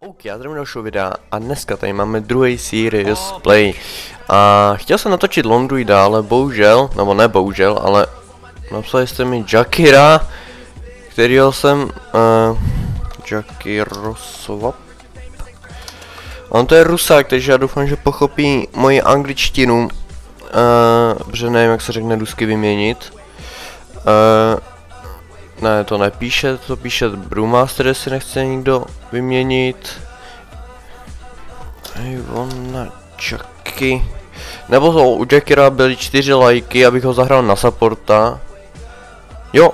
Ok, já tady mám dalšího videa a dneska tady máme druhý Seriousplay. A chtěl jsem natočit Londu i dále, bohužel, nebo ne bohužel, ale napsali jste mi Jakira, kterýho jsem, Jakiroswap. On to je Rusák, takže já doufám, že pochopí moji angličtinu, protože nevím, jak se řekne rusky vyměnit. Ne, to nepíše, to píše Brewmaster, jestli nechce nikdo vyměnit. Ivona Jacky. Nebo to, u Jakira byly 4 lajky, abych ho zahrál na supporta. Jo,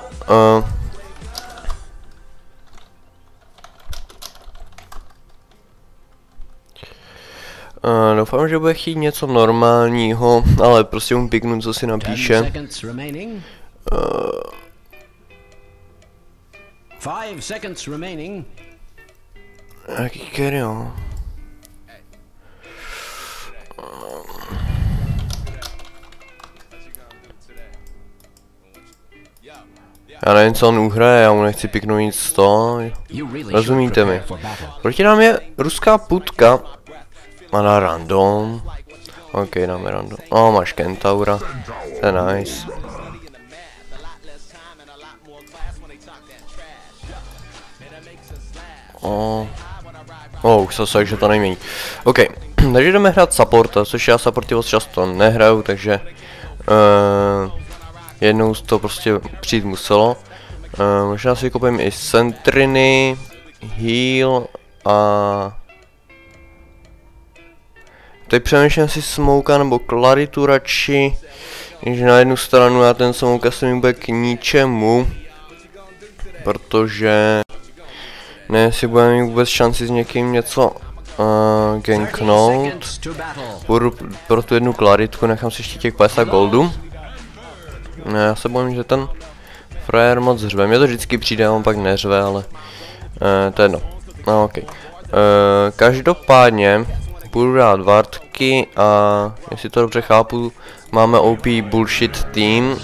doufám, že bude chtít něco normálního, ale prostě mu piknu, co si napíše. 5 seconds remaining. Jakiro. Já nevím, co on uhraje, já mu nechci piknout nic z toho. Rozumíte mi. Proti nám je ruská putka. Má na random. Ok, dáme random. O, máš kentaura. To je nice. Už se řekl, že to nemění. Ok, takže jdeme hrát supporta, což já supporty moc často nehraju, takže jednou z toho prostě přijít muselo. Možná si koupím i sentriny, heal a... Teď přemýšlím si smouka nebo klaritu radši, že na jednu stranu já ten smouka se mi bude k ničemu, protože... Ne, si budeme mít vůbec šanci s někým něco ganknout. Půjdu pro tu jednu klaritku, nechám si ještě těch 50 goldů. Ne, já se bojím, že ten frajer moc řve. Mně to vždycky přijde, on pak neřve, ale to je jedno. No, ok. Každopádně půjdu dát vartky a jestli to dobře chápu, máme OP bullshit tým.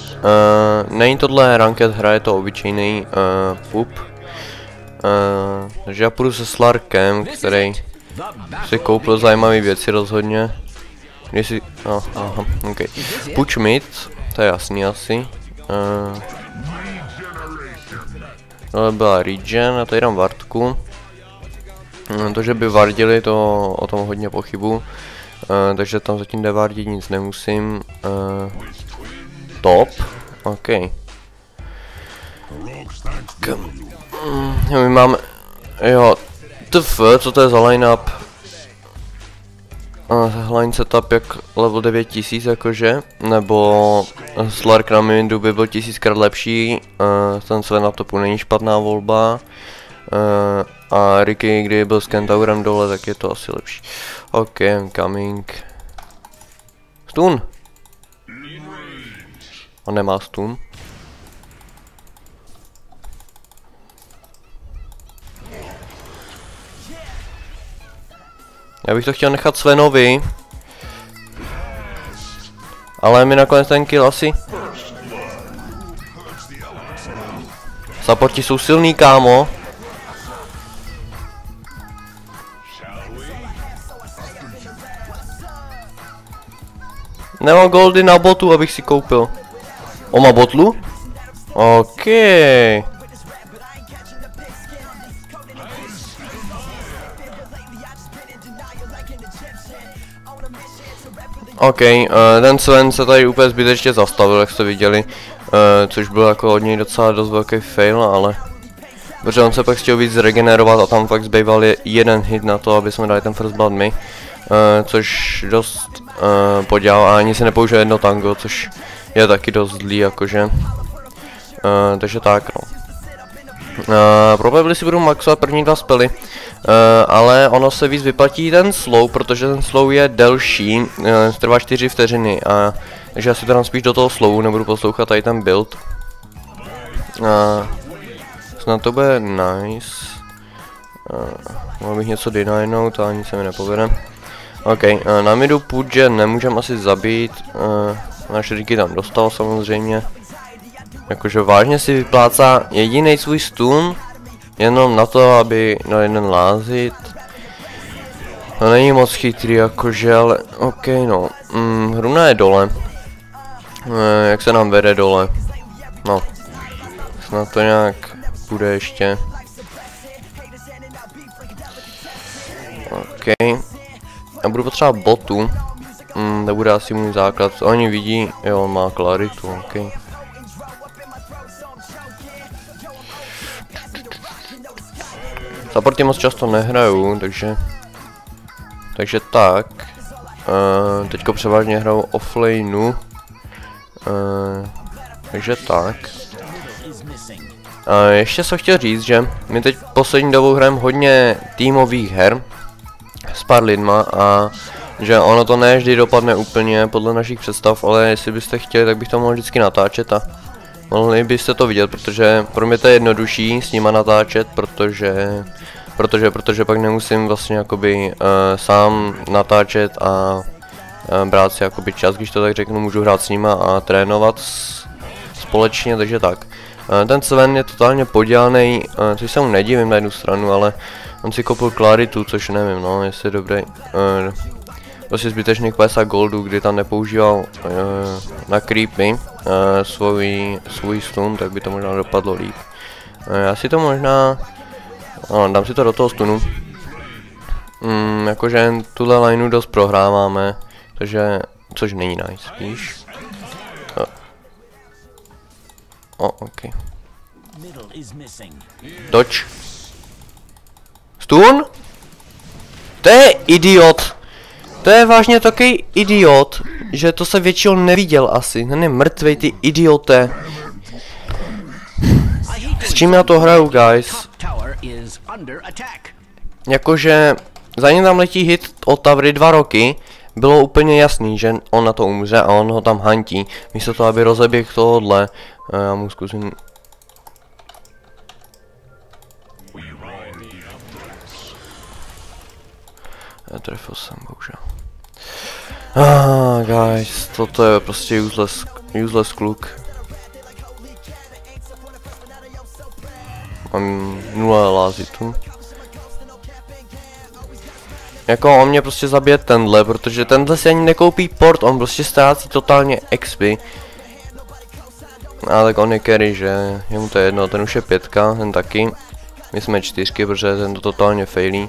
Není tohle ranked hra, je to obyčejný pup. Takže já půjdu se Slarkem, který si koupil zajímavé věci rozhodně. Když si... aha, ok. Pudge mid, to je jasný asi. Tohle byla regen, a tady dám vartku. To, že by vardili, to o tom hodně pochybu. Takže tam zatím devardit nic nemusím. Top, ok. Jo, my máme... Jo... Tf, co to je za line-up? Line setup jak level 9000 jakože, nebo... Slark na Mindu by byl 1000krát lepší, ten své na topu není špatná volba. A Ricky, kdy byl s Kentaurem dole, tak je to asi lepší. Ok, I'm coming. Stun! On nemá stun. Já bych to chtěl nechat Svenovi, ale mi nakonec ten kill asi. Supporti jsou silný, kámo. Nemám goldy na botu, abych si koupil. On má botlu? OK. Ok, ten Sven se tady úplně zbytečně zastavil, jak jste viděli, což byl jako od něj docela dost velký fail, ale... Protože on se pak chtěl víc zregenerovat a tam fakt zbýval jeden hit na to, aby jsme dali ten first blood my, což dost podělal a ani se nepoužil jedno tango, což je taky dost zlý jakože. Takže tak no. Probably si budu maxovat první 2 spely, ale ono se víc vyplatí ten slow, protože ten slow je delší, trvá 4 vteřiny, takže já si to dám spíš do toho slowu, nebudu poslouchat tady ten build. Snad to bude nice. Mohl bych něco denynout, ale ani se mi nepovede. Ok, na midu Pudge nemůžem asi zabít, naše Ricky tam dostal samozřejmě. Jakože vážně si vyplácá jediný svůj stun, jenom na to, aby na jeden lázit. No není moc chytrý jakože, ale ok no. Hruna je dole. Jak se nám vede dole? No. Snad to nějak bude ještě. Ok. Já budu potřebovat botu. To bude asi můj základ. Oni vidí, jo, on má klaritu, ok. Supporty moc často nehraju, takže tak. Teďko převážně hraju offlaneu. Takže tak. Ještě jsem chtěl říct, že my teď poslední dobou hrajeme hodně týmových her s pár lidma a že ono to ne vždy dopadne úplně podle našich představ, ale jestli byste chtěli, tak bych to mohl vždycky natáčet a mohli byste to vidět, protože pro mě to je jednodušší s nima natáčet, protože pak nemusím vlastně jakoby sám natáčet a brát si jakoby čas, když to tak řeknu, můžu hrát s nima a trénovat společně, takže tak. Ten Sven je totálně podělaný, což se mu nedivím na jednu stranu, ale on si koupil klaritu, což nevím, no, jestli je dobrý. Prostě zbytečný 50 goldů, kdy tam nepoužíval na creepy svůj stun, tak by to možná dopadlo líp. Já si to možná... No, dám si to do toho stunu. Jakože tuhle lineu dost prohráváme, takže... což není nejspíš. Ok. Dodge. Stun? To je idiot! To je vážně takový idiot, že to se většinou neviděl asi. Ten je mrtvej, ty idioté. S čím já to hraju, guys? Jakože za ním tam letí hit od Tavry 2 roky. Bylo úplně jasný, že on na to umře a on ho tam hantí. Místo toho, aby rozeběh tohohle. Já mu zkusím... Trefil jsem, bohužel. Guys, toto je prostě useless kluk. Mám 0 lázitu. Jako on mě prostě zabije tenhle, protože tenhle si ani nekoupí port, on prostě ztrácí totálně expy. Ale tak on je carry, že? Jemu to je jedno, ten už je 5, ten taky. My jsme 4, protože ten to totálně failí.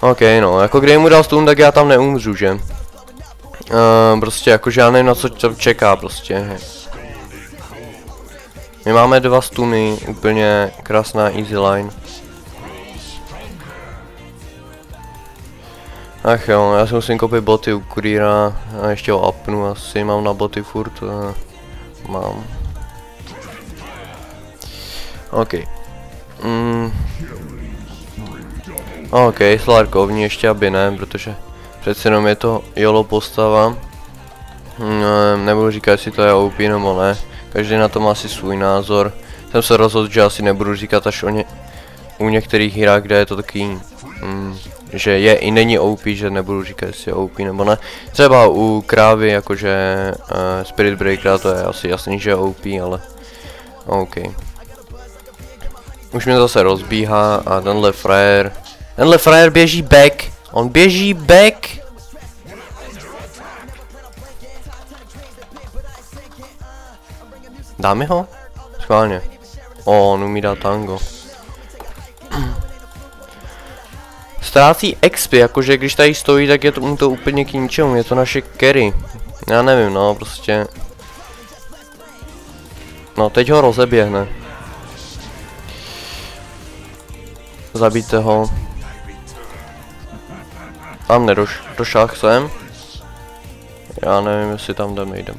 Ok, no, jako kdy mu dal stun, tak já tam neumřu, že? Prostě, jakože já nevím, na co čeká, prostě. He. My máme 2 stuny, úplně krásná easy line. Ach jo, já si musím koupit boty u kurýra a ještě ho upnu, asi mám na boty furt. Mám. Ok. Ok, slarkovní ještě aby ne, protože přece jenom je to YOLO postava. Nebudu říkat, jestli to je OP nebo ne. Každý na to má asi svůj názor. Jsem se rozhodl, že asi nebudu říkat až u některých hrách, kde je to taky, že je i není OP, že nebudu říkat, jestli je OP nebo ne. Třeba u krávy, jakože Spirit Breakera, to je asi jasný, že je OP, ale ok. Už mě zase rozbíhá a tenhle frajer běží back. On běží back. Dáme ho? Schválně. On umí dát tango. Ztrácí expy, jakože když tady stojí, tak je to úplně k ničemu. Je to naše carry. Já nevím, no prostě. No teď ho rozeběhne. Zabijte ho. Tam nedošel jsem. Já nevím, jestli tam nejdem.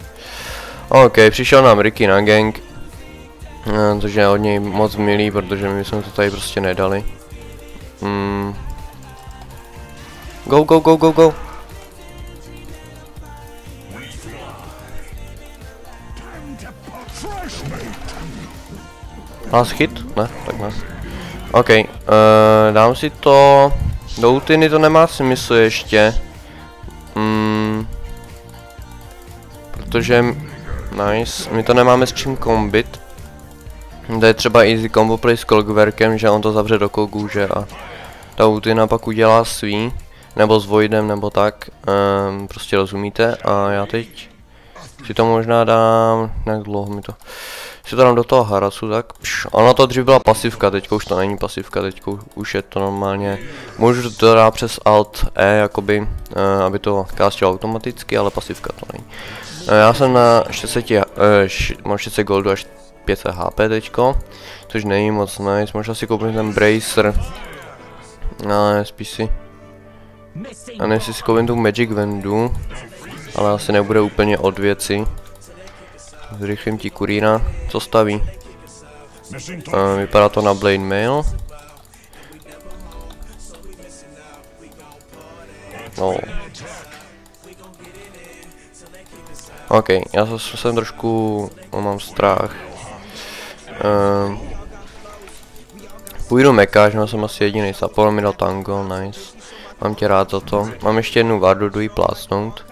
Ok, přišel nám Ricky na gang. Což je od něj moc milý, protože my jsme to tady prostě nedali. Go. Last hit? Ne, tak ne. Ok, dám si to... Do útiny to nemá smysl ještě. Protože... Nice, my to nemáme s čím kombit. To je třeba easy combo play s Clockwerkem, že on to zavře do kogu, že a ta útina pak udělá svý. nebo s Voidem, nebo tak, prostě rozumíte. A já teď si to možná dám, jak dlouho mi to, si to dám do toho haracu, tak pš, ono to dřív byla pasivka, teďka už to není pasivka, teďka už je to normálně, můžu to dát přes Alt E, jakoby, aby to castilo automaticky, ale pasivka to není. Já jsem na 600 goldu až 500 HP teďko, což není moc nice, možná si koupím ten Bracer, ale spíš si, a než si koupím tu Magic Vendu, ale asi nebude úplně od věci. Zrychlím ti kurýna, co staví? Vypadá to na Blade Mail. No. OK, já jsem trošku, mám strach. Půjdu mekáž, no jsem asi jediný, Sapol mi dal tango, nice. Mám tě rád za to. Mám ještě jednu vardu, jdu jí plácnout.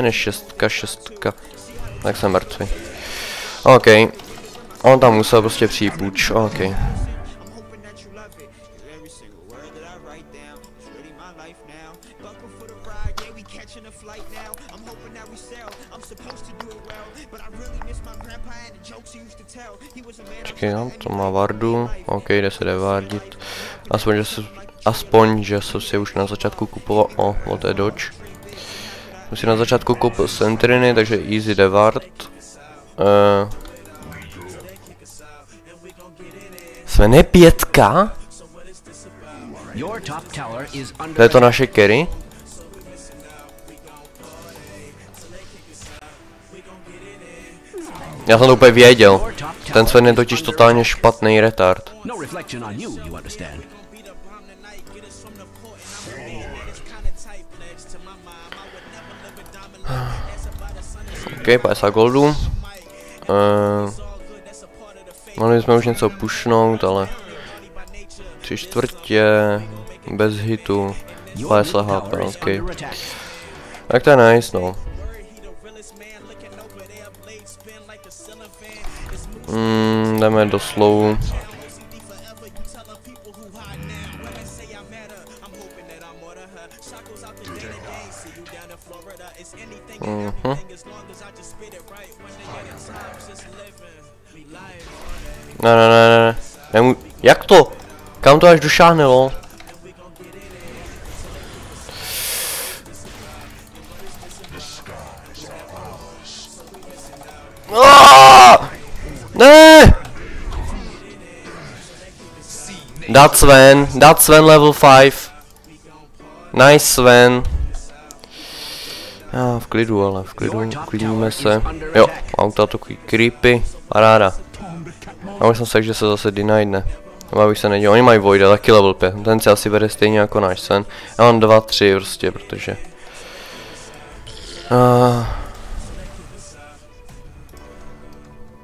Ne, šestka, tak jsem mrtvý. OK, on tam musel prostě přijít Pudge, OK. Čekaj, to má vardu, OK, jde se devardit. Aspoň, že jsem si už na začátku kupoval, o té dodge. Musím na začátku koupil sentriny, takže easy devart. Jsme ne pětka? To je to naše carry? Já jsem to úplně věděl. Ten Sven je totiž totálně špatný retard. OK, 50 goldů. Mohli jsme už něco pušnout, ale 3/4 bez hitu, 50 HP, OK. Tak to je nice, no. Jdeme do slowu. Ne. Jak to? Kam to až došáhnelo? Ne! That's Sven level 5. Nice Sven. V klidu, ale uklidníme se. Jo, auta to creepy, paráda. Já myslím se, že se zase deniedne. Nebo abych se nedělal, oni mají Voida, taky level 5. Ten si asi vede stejně jako náš Sen. Já mám 2-3 prostě, protože...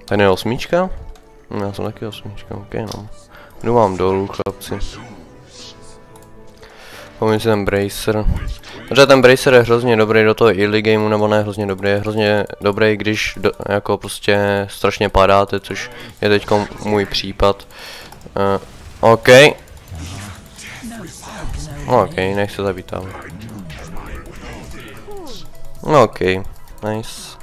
Ten je 8? Já jsem taky 8, OK no. Jdu vám dolů, chlapci. Pomím si ten Bracer. Protože ten Bracer je hrozně dobrý do toho early gameu, nebo ne hrozně dobrý, je hrozně dobrý, když jako prostě strašně padáte, což je teď můj případ. OK, nech se zabít tam. OK, nice.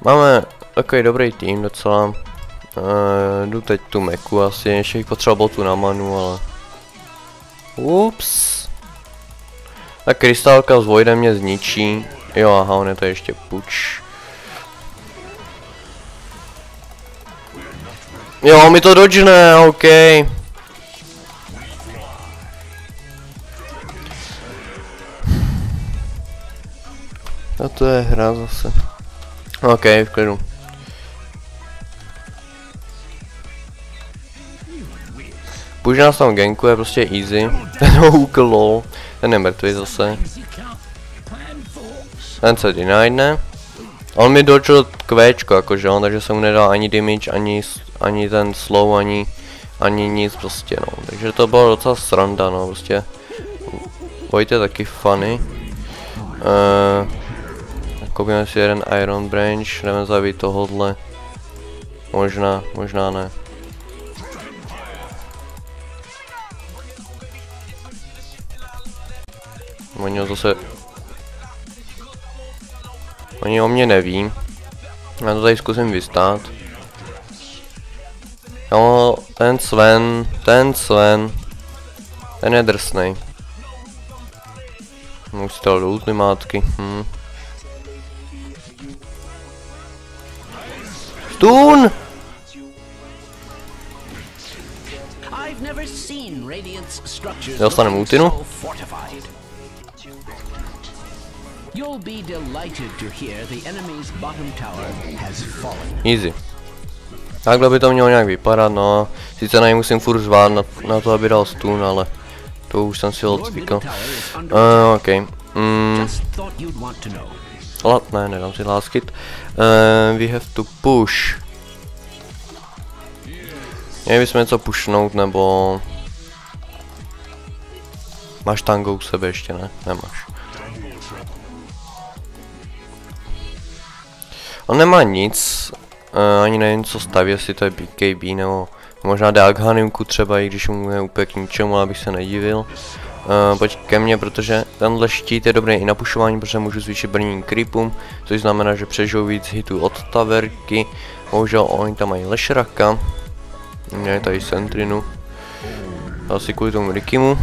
Máme takový dobrý tým docela. Jdu teď tu meku asi, ještě bych potřeboval tu na manu, ale... Ups. Ta krystálka s Voidem mě zničí. Jo, aha, on je to ještě Pudge. Jo, on mi to dodžne, OK. A to je hra zase. OK, v klidu. Pudge nás tam gankuje, prostě easy. Ten ho úkl. Ten je mrtvý zase. Ten se deniedne. On mi dočil kvéčko, jakože on, takže jsem mu nedal ani damage, ani ten slow, ani nic prostě no. Takže to bylo docela sranda no, prostě. Vojt je taky funny. Koupíme si jeden Iron Branch, jdeme zabít tohodle. Možná ne. Oni ho zase... Oni o mě neví. Já to tady zkusím vystát. Jo, ten Sven. Ten je drsnej. Už stal do ultimátky. Stun! Dostaneme ultinu. Easy. Takhle by to mělo nějak vypadat, no. Sice na něj musím furt řvát na to, aby dal stun, ale to už jsem si odcvikl. Ok. Ne, nedám si láskit. We have to push. Měli bychom něco pushnout, nebo... Máš tango u sebe ještě, ne? Nemáš. On nemá nic. Ani nevím, co staví, jestli to je BKB nebo možná Daghanimku třeba, i když mu je úplně k ničemu, abych se nedivil. Pojď ke mně, protože tenhle štít je dobrý i na pušování, protože můžu zvýšit brnění creepům, což znamená, že přežijou víc hitů od taverky. Bohužel oni tam mají lešraka. Měli tady sentrinu. Asi kvůli tomu Rikimu.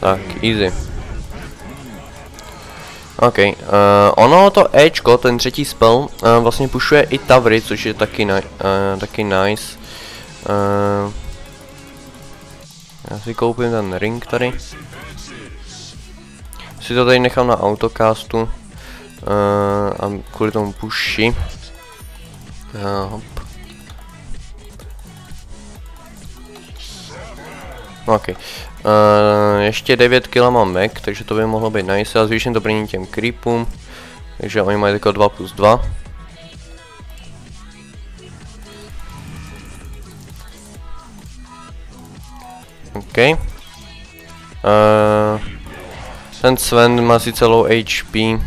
Tak, easy. Ok, ono to Ečko, ten třetí spell, vlastně pušuje i Tavry, což je taky, taky nice. Já si koupím ten ring tady. Si to tady nechám na autocastu. A kvůli tomu puši. Hop. Ok. Ještě 9 kg mám mech, takže to by mohlo být nice. Já zvýším to brnění těm creepům, takže oni mají takové 2+2. OK. Ten Sven má si celou HP,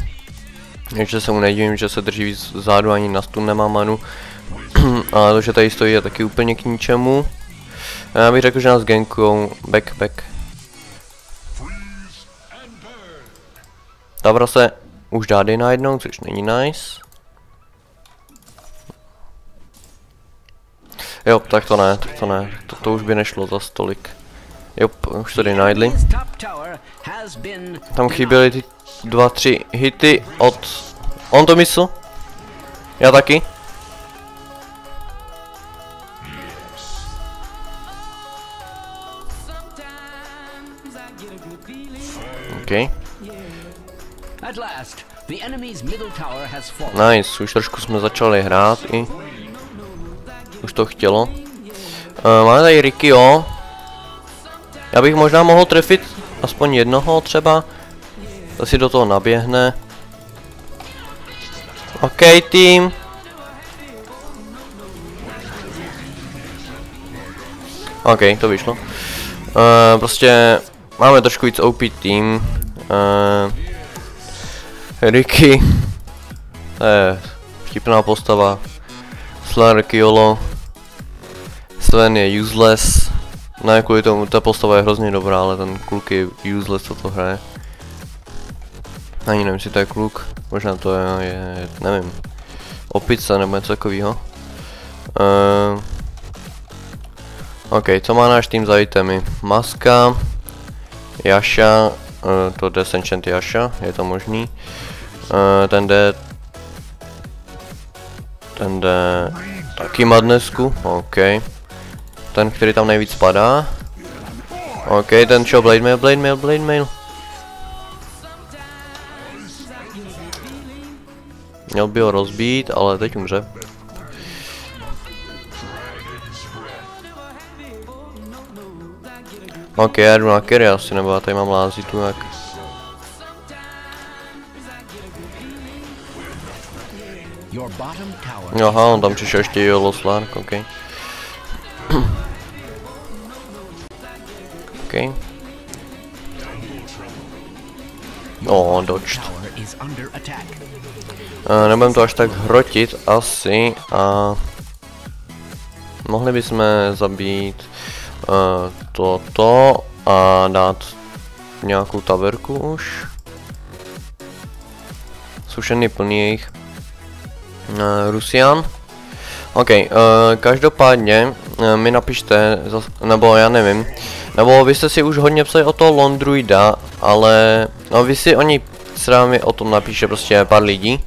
takže se mu nedivím, že se drží víc zádu, ani na stun nemá manu. Ale to, že tady stojí, je taky úplně k ničemu. Já bych řekl, že nás gankujou back. Tavra se už dá dej najednou, což není nice. Jo, tak to ne. To už by nešlo za stolik. Jo, už to dej najedli. Tam chyběly ty 2-3 hity od... On to myslel? Já taky. Okay. Nice, už trošku jsme začali hrát i... Už to chtělo. Máme tady Rikio. Já bych možná mohl trefit aspoň jednoho třeba. To si do toho naběhne. OK, tým. OK, to vyšlo. Prostě... Máme trošku víc OP tým. Ricky. To je vtipná postava. Slan Rikiolo. Sven je useless. Ne, kvůli tomu, ta postava je hrozně dobrá, ale ten kluk je useless, co to hraje. Ani nevím, jestli to je kluk. Možná to je nevím. Opice nebo něco takového. OK, co má náš tým za itemy? Maska. Jaša, to jde Senchant Jaša, je to možný. Ten jde taky Madnesku, OK. Ten, který tam nejvíc padá. OK, ten čo, Blademail. Měl by ho rozbít, ale teď umře. OK, já jdu na carry asi, nebo já tady mám lázitu nějak. Aha, on tam přišel ještě Yolo Slark, OK. OK. No, dodge. Nebudem to až tak hrotit asi a mohli bychom zabít toto a dát nějakou taverku už. Sušený plný jejich Rusian. OK, každopádně mi napište, nebo já nevím, nebo vy jste si už hodně psali o toho Londruida, ale no vy si oni s námi o tom napíše prostě pár lidí,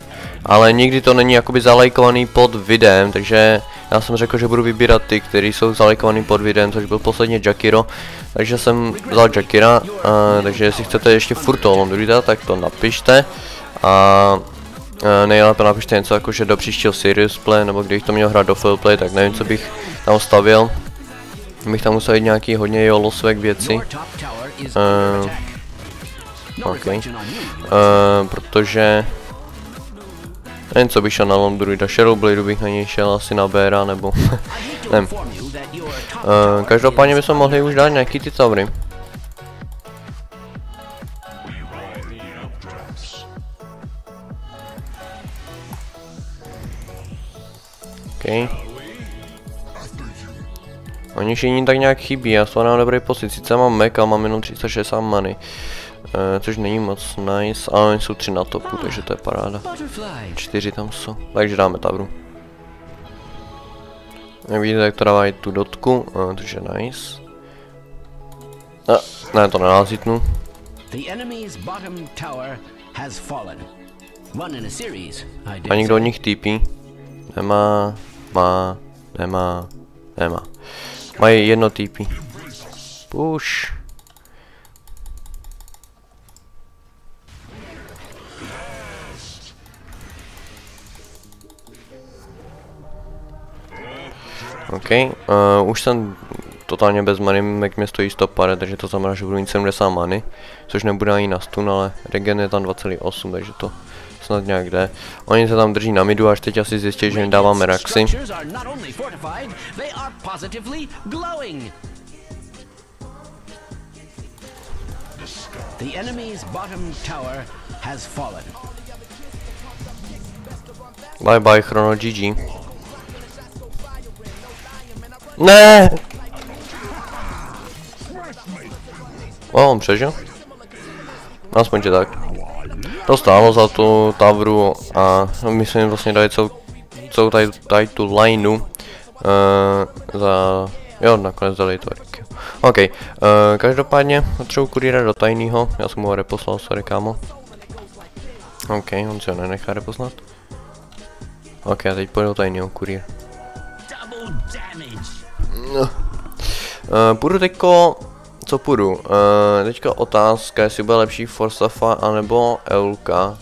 ale nikdy to není jakoby zalajkovaný pod videem, takže já jsem řekl, že budu vybírat ty, kteří jsou zalajkovaný pod videem, což byl posledně Jakiro, takže jsem vzal Jakira, takže jestli chcete ještě furt toho Londruida, tak to napište a nejlépe napište něco jako, že do příštího Seriousplay, nebo když to měl hrát do Fullplay, tak nevím, co bych tam stavil. Bych tam musel jít nějaký hodně jolo svek věci. Okay. Protože nevím, co bych šel na Londruida, Shadowblade bych na něj šel, asi na Béra, nebo nevím. Každopádně bychom mohli už dát nějaký ty tavry. Okay. Oni všichni tak nějak chybí, já to mám dobrý pocit, sice mám Mac a mám jenom 360 many, což není moc nice, ale oni jsou 3 na topu, takže to je paráda, 4 tam jsou, takže dáme tavru. Vidíte, jak to dávají tu dotku, takže nice. Ne, to nenázitnu. A někdo od nich týpí. Nemá. Mají jedno TP. Push. OK, už jsem totálně bez many, jak mě stojí 150, takže to znamená, že budu mít 70 many, což nebude ani na stun, ale regen je tam 2,8, takže to snad nějak jde. Oni se tam drží na midu, až teď asi zjistí, že jim dáváme raxy. Bye bye, Chrono GG. Ne! O, on přežil? Aspoň tě tak. To stálo za tu tavru a my jsme jim vlastně dali celou tady tu lineu za... Jo, nakonec dali to. OK, každopádně potřebuji kurýra do tajného, já jsem mu ho reposlal, sorry kámo. OK, on se ho nenechá reposlat. OK, a teď půjde do tajného kurýra. Půjdu teďko... Co půjdu? Teďka otázka, jestli bude lepší Forsafa anebo Eulka.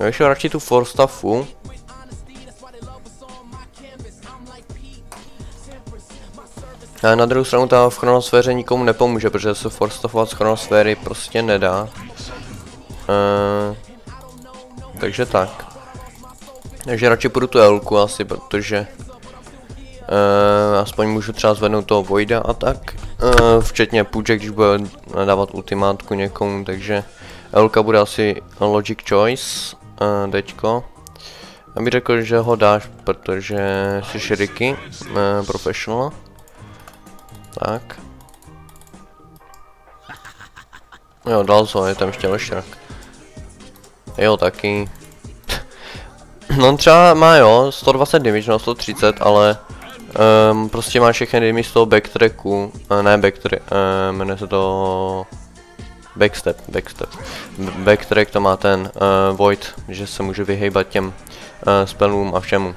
Já bych šel radši tu Forsafu. A na druhou stranu ta v chronosféře nikomu nepomůže, protože se Forsafovat z chronosféry prostě nedá. Takže tak. Takže radši půjdu tu Eulku asi, protože... aspoň můžu třeba zvednout toho Voida a tak, včetně Pudge, když bude dávat ultimátku někomu, takže Elka bude asi logic choice, teďko. Já bych řekl, že ho dáš, protože jsi Shiriki, professional. Tak. Jo, dal se, je tam ještě lešrak. Jo, taky. No třeba má jo, 120 damage, no 130, ale... prostě má všechny damage z toho backtracku, ne backtrack, jmenuje se to backstep. Backtrack to má ten void, že se může vyhejbat těm spellům a všemu.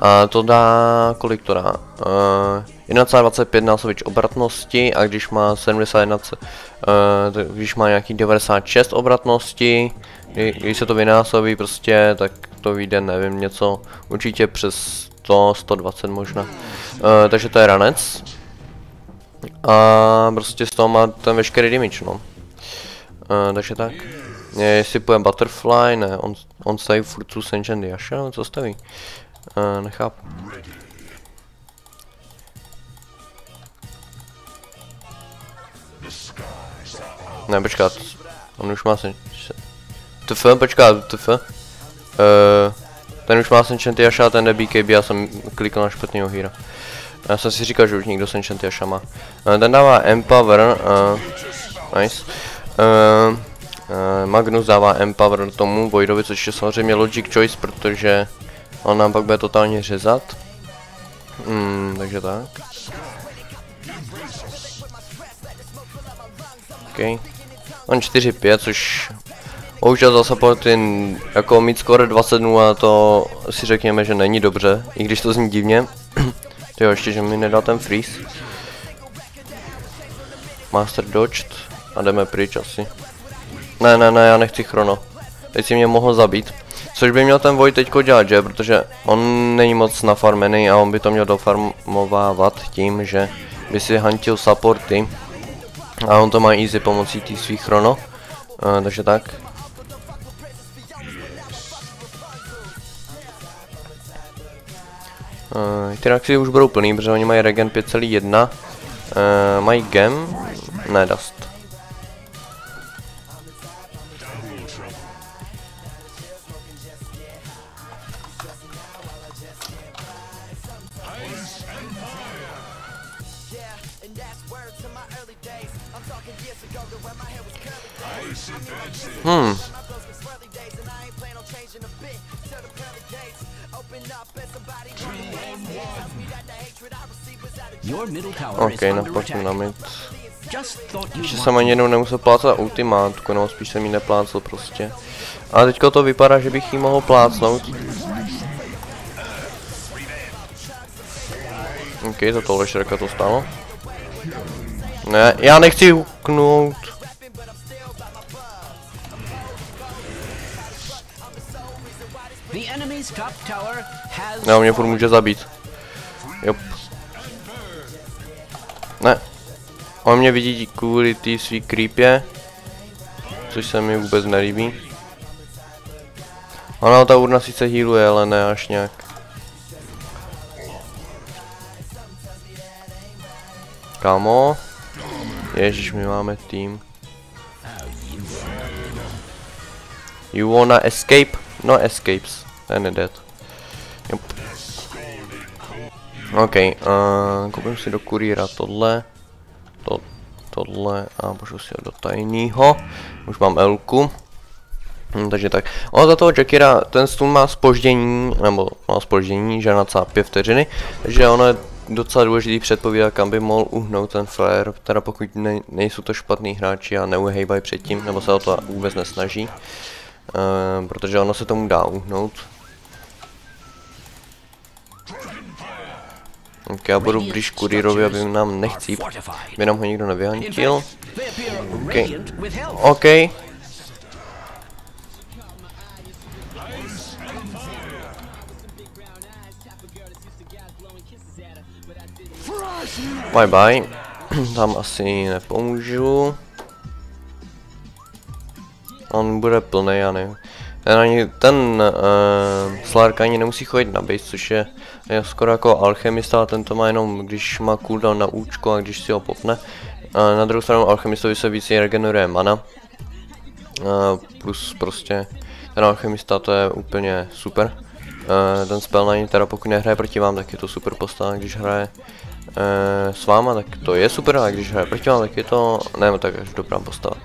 A to dá, kolik to dá? 1,25 násobič obratnosti a když má 71, když má nějaký 96 obratnosti, když se to vynásobí prostě, tak to vyjde, nevím, něco, určitě přes 100, 120 možná. Takže to je ranec. A prostě z toho má ten veškerý damage, no. Takže tak. Jestli půjde Butterfly, ne, on staví furt tu Sengendy, až jo, co staví? Nechápu. Ne, počkat. On už má sen... TF, počkat, TF. Ten už má senchanty Asha a ten nebíkejby, já jsem klikl na špatného hýra. Já jsem si říkal, že už nikdo senchanty Asha má. Ten dává Empower, nice. Magnus dává Empower tomu Voidovi, což je samozřejmě logic choice, protože on nám pak bude totálně řezat. Takže tak. OK. On 4-5, což bohužel za supporty jako mít skoro 20-0 a to si řekněme, že není dobře, i když to zní divně. Tyjo, ještě, že mi nedá ten freeze. Master dodged a jdeme pryč asi. Ne, ne, ne, já nechci chrono. Teď si mě mohl zabít. Což by měl ten Void teďko dělat, že? Protože on není moc nafarmený a on by to měl dofarmovávat tím, že by si hantil supporty. A on to má easy pomocí těch svých chrono. Takže tak. Ty reakci už budou plný, protože oni mají regen 5,1. Mají gem? Ne, dust. OK, naplatím na mid. Ještě jsem ani jednou nemusel plácat ultimátku, no spíš jsem ji neplácel prostě. Ale teďko to vypadá, že bych ji mohl plácnout. OK, za tohle šerka to stálo. Ne, já nechci huknout. No, mě furt může zabít. Jop. Ne. On mě vidí kvůli té svý creepě, což se mi vůbec nelíbí. Ona ta urna sice healuje, ale ne až nějak. Kámo. Ježíš, my máme tým. You wanna escape? No escapes. Ten je dead. Yep. OK, koupím si do kurýra tohle, tohle a pošlu si ho do tajnýho. Už mám Elku. Takže tak. O, za toho Jakira, ten stun má zpoždění, nebo má zpoždění, že na celá 5 vteřiny. Takže ono je docela důležitý předpovídat, kam by mohl uhnout ten flare, teda pokud nejsou to špatný hráči a neuhejbají předtím, nebo se o to vůbec nesnaží. Protože ono se tomu dá uhnout. OK, já budu blíž kurýrovi, aby nám nechcíp, aby nám ho nikdo nevyhantil. OK. OK. Bye bye. Tam asi nepomůžu. On bude plný, já nevím. Ten Slark ani nemusí chodit na base, což je skoro jako alchemista, a ten to má jenom, když má cooldown na účko a když si ho popne. Na druhou stranu alchemistovi se víc regeneruje mana. Plus prostě ten alchemista, to je úplně super. Ten spell na něj, teda pokud nehraje proti vám, tak je to super postava, když hraje s váma, tak to je super, a když hraje proti vám, tak je to... Ne, tak až dobrá postava.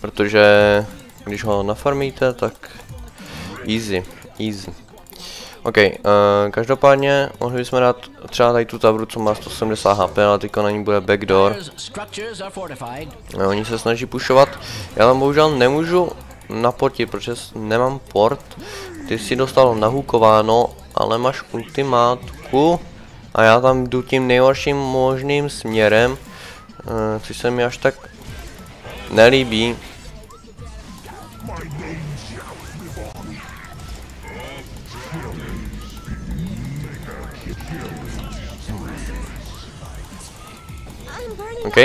Protože... když ho nafarmíte, tak easy, easy. OK, každopádně mohli bychom dát třeba tady tu tabru, co má 170 HP, ale teďka na ní bude backdoor. Oni se snaží pušovat. Já tam bohužel nemůžu naportit, protože nemám port. Ty si dostal nahukováno, ale máš ultimátku a já tam jdu tím nejhorším možným směrem, což se mi až tak nelíbí. OK.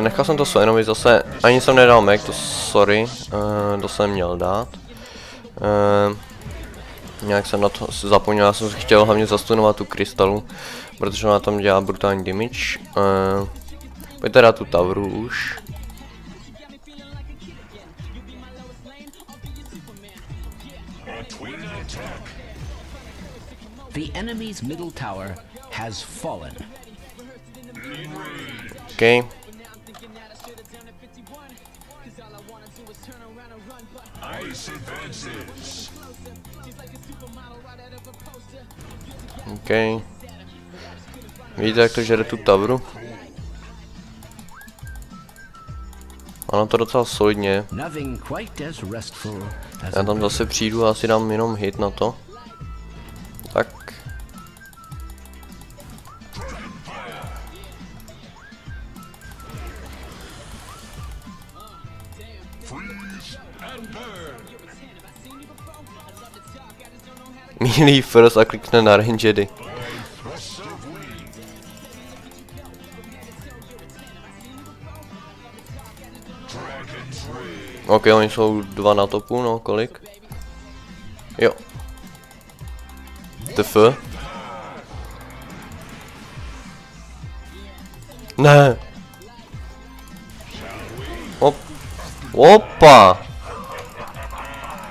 Nechal jsem to Svenovi zase, ani jsem nedal Mac, to sorry, to jsem měl dát. Nějak jsem na to zapomněl, já jsem chtěl hlavně zastunovat tu krystalu, protože ona tam dělá brutální damage. Pojď teda tu Tauru už. The enemy's middle tower has fallen. Okay. Okay. Vidíte, jak to žere tu Tauru? Ano, to docela solidně. Já tam zase přijdu a asi dám jenom hit na to. Tak. Mílí first a klikne na rangedy. Ok, oni jsou dva na topu, no kolik? Jo. TF. Ne. Op. Opa.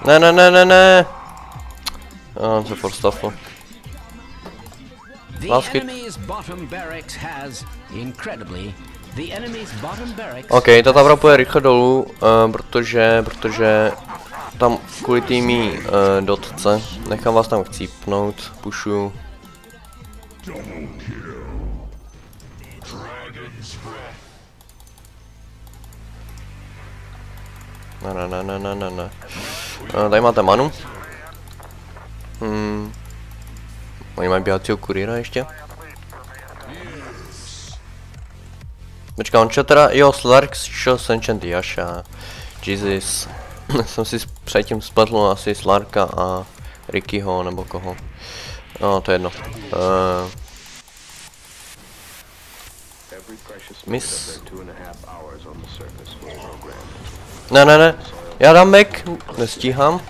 Ne, ne, ne, ne, ne. A on se postavil. Lásky. Ok, ta Taura půjde rychle dolů, protože tam kvůli týmí dotce. Nechám vás tam chcípnout, pušu. Na na na na na na. Tady máte manu. Oni mají běhacího kurýra ještě. Počkej, on čo teda? Jo, Slarks, čo Senchant Yasha. Jesus. Jsem si předtím spletl asi Slarka a Rickyho nebo koho. No, to je jedno. Miss. Ne, ne, ne. Já dám back. Nestíhám.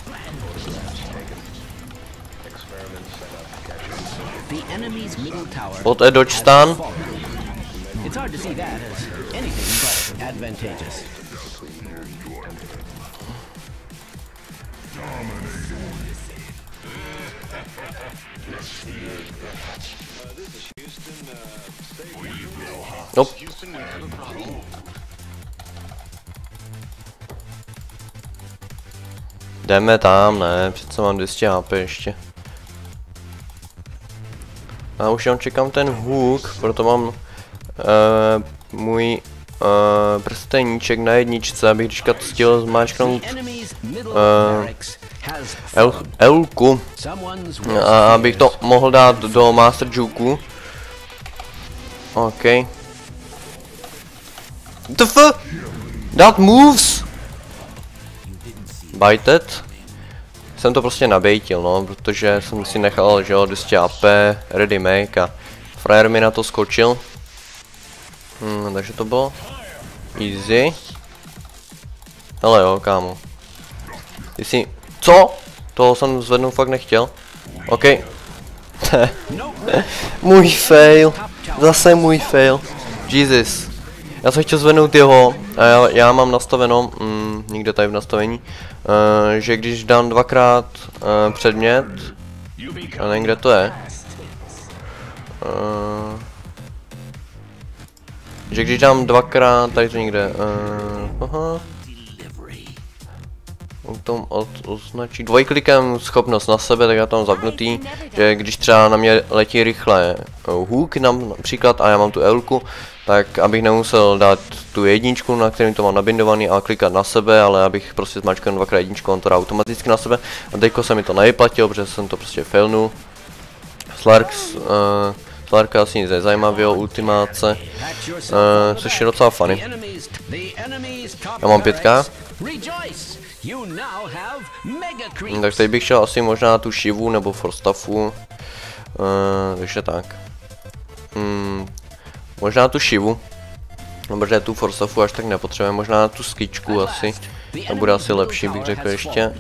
Pod Edoč stán. It's hard to see that as anything but advantageous. Nope. Jdeme tam, ne, přece mám 200 HP ještě. A už jenom čekám ten hook, proto mám můj prsteníček na jedničce, abych teďka chtěl zmáčknout Elku, abych to mohl dát do Master Juku. OK. TF! That moves! Bited. Jsem to prostě nabejtil, no, protože jsem si nechal, že jo, 200 AP, ready make a frajer mi na to skočil. Takže to bylo easy. Hele jo, kámo. Ty si... Co? Toho jsem zvednout fakt nechtěl. OK. Můj fail. Zase můj fail. Jesus. Já jsem chtěl zvednout jeho a já mám nastaveno, někde tady v nastavení, že když dám dvakrát předmět, a nevím, kde to je. Že když dám dvakrát, tady to někde, aha. U tom označí dvojklikem schopnost na sebe, tak já tam zapnutý, že když třeba na mě letí rychle hook například a já mám tu Elku, tak abych nemusel dát tu jedničku, na kterým to mám nabindovaný a klikat na sebe, ale abych prostě zmačkal dvakrát jedničku, on to dá automaticky na sebe a teďko se mi to nevyplatilo, protože jsem to prostě failnul. Slarks, Slarka asi nic nezajímavého, ultimáce, což je docela funny. Já mám 5K. Tak teď bych šel asi možná tu Shivu nebo Forstaffu, takže tak. Možná tu Shivu, no, protože tu Forstaffu až tak nepotřebujeme, možná tu skičku asi, a bude asi lepší, bych řekl ještě.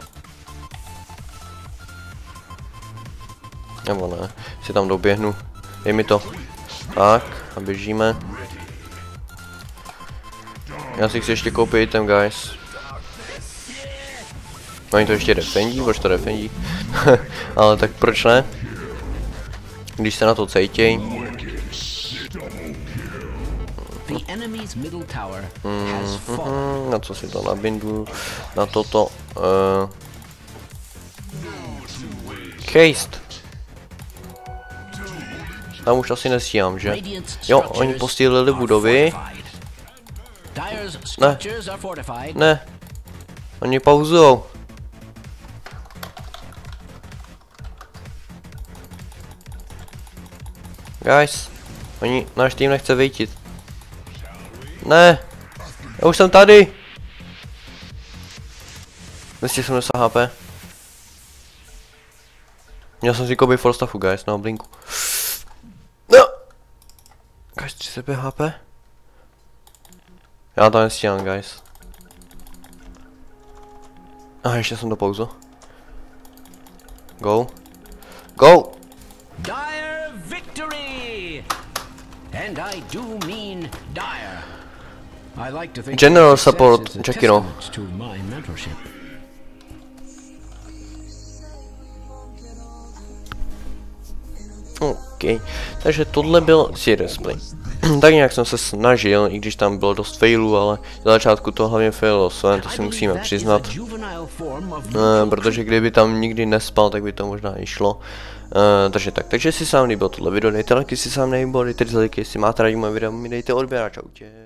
Nebo ne, si tam doběhnu. Dej mi to. Tak, a běžíme. Já si chci ještě koupit ten guys. Oni to ještě defendí, proč to defendí? Ale tak proč ne? Když se na to cejtěj. Na co si to nabindu? Na toto. Haste. Tam už asi nestíhám, že? Jo, oni posílili budovy. Ne. Ne. Oni pauzujou. Guys, oni, náš tým nechce vyjít. Ne. Já už jsem tady. 270 HP. Měl jsem si koupit for staffu, guys, na oblinku. No. Guys, 35 HP. Já to nestíhám, guys. A ještě jsem do pauzu. Go. Go! Dire victory! And I do mean dire. I like to think general support Jakiro. OK, takže tohle byl Seriousplay. Tak nějak jsem se snažil, i když tam bylo dost failů, ale na začátku to hlavně faililo Sven, to si musíme přiznat. Protože kdyby tam nikdy nespal, tak by to možná i šlo. Takže tak, takže si sám líbil tohle video, dejte lajky, si sám nejbol, dejte lajky, jestli máte rádi moje video, mi dejte odběr a čau tě.